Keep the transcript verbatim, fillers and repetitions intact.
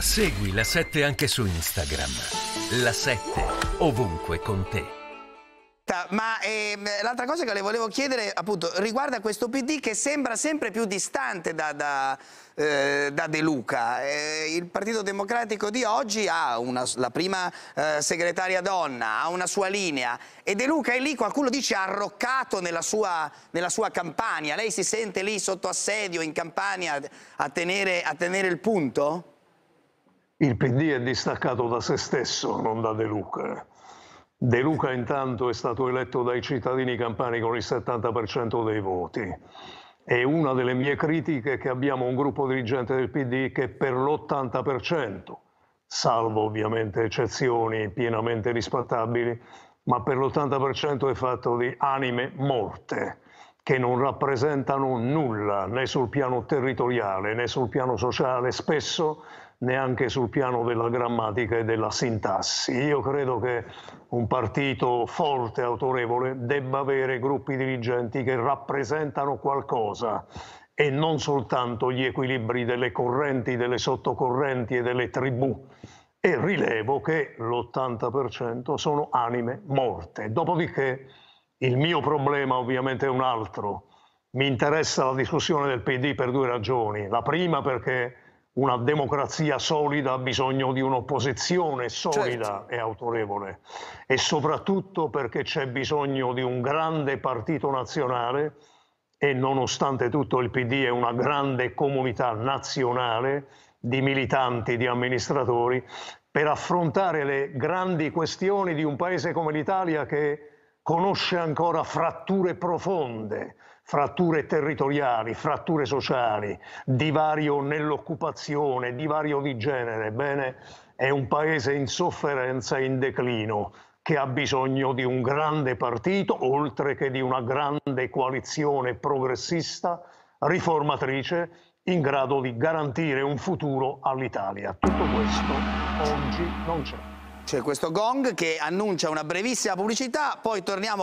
Segui La sette anche su Instagram. La sette, ovunque con te. Ma ehm, l'altra cosa che le volevo chiedere appunto riguarda questo P D che sembra sempre più distante da, da, eh, da De Luca. Eh, il Partito Democratico di oggi ha una, la prima eh, segretaria donna, ha una sua linea, e De Luca è lì, qualcuno dice, arroccato nella sua, nella sua Campania. Lei si sente lì sotto assedio in Campania a tenere, a tenere il punto? Il P D è distaccato da se stesso, non da De Luca. De Luca intanto è stato eletto dai cittadini campani con il settanta per cento dei voti. È una delle mie critiche che abbiamo un gruppo dirigente del P D che per l'ottanta per cento, salvo ovviamente eccezioni pienamente rispettabili, ma per l'ottanta per cento è fatto di anime morte, che non rappresentano nulla né sul piano territoriale né sul piano sociale, spesso neanche sul piano della grammatica e della sintassi. Io credo che un partito forte e autorevole debba avere gruppi dirigenti che rappresentano qualcosa e non soltanto gli equilibri delle correnti, delle sottocorrenti e delle tribù. E rilevo che l'ottanta per cento sono anime morte. Dopodiché il mio problema ovviamente è un altro. Mi interessa la discussione del P D per due ragioni. La prima perché una democrazia solida ha bisogno di un'opposizione solida, certo, e autorevole, e soprattutto perché c'è bisogno di un grande partito nazionale, e nonostante tutto il P D è una grande comunità nazionale di militanti, di amministratori, per affrontare le grandi questioni di un paese come l'Italia che conosce ancora fratture profonde, fratture territoriali, fratture sociali, divario nell'occupazione, divario di genere. Bene, è un paese in sofferenza e in declino che ha bisogno di un grande partito, oltre che di una grande coalizione progressista, riformatrice, in grado di garantire un futuro all'Italia. Tutto questo oggi non c'è. C'è questo gong che annuncia una brevissima pubblicità, poi torniamo